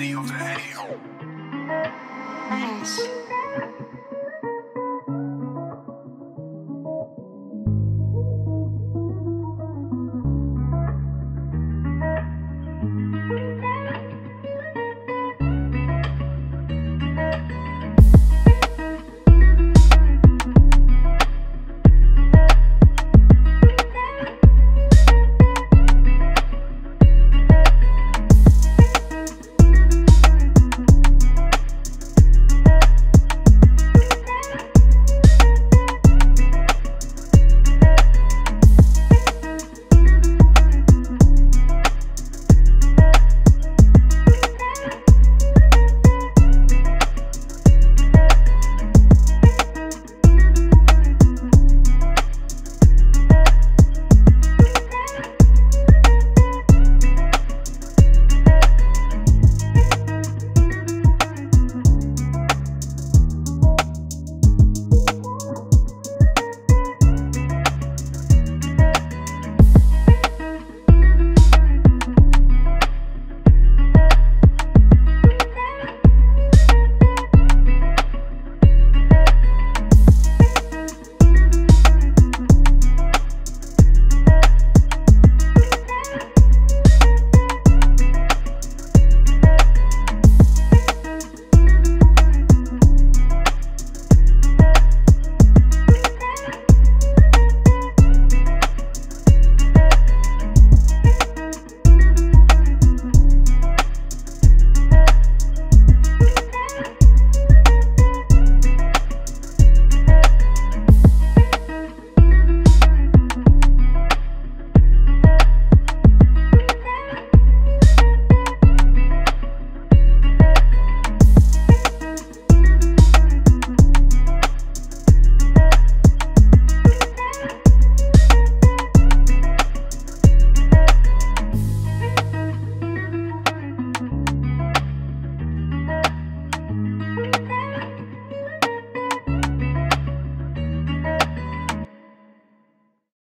video.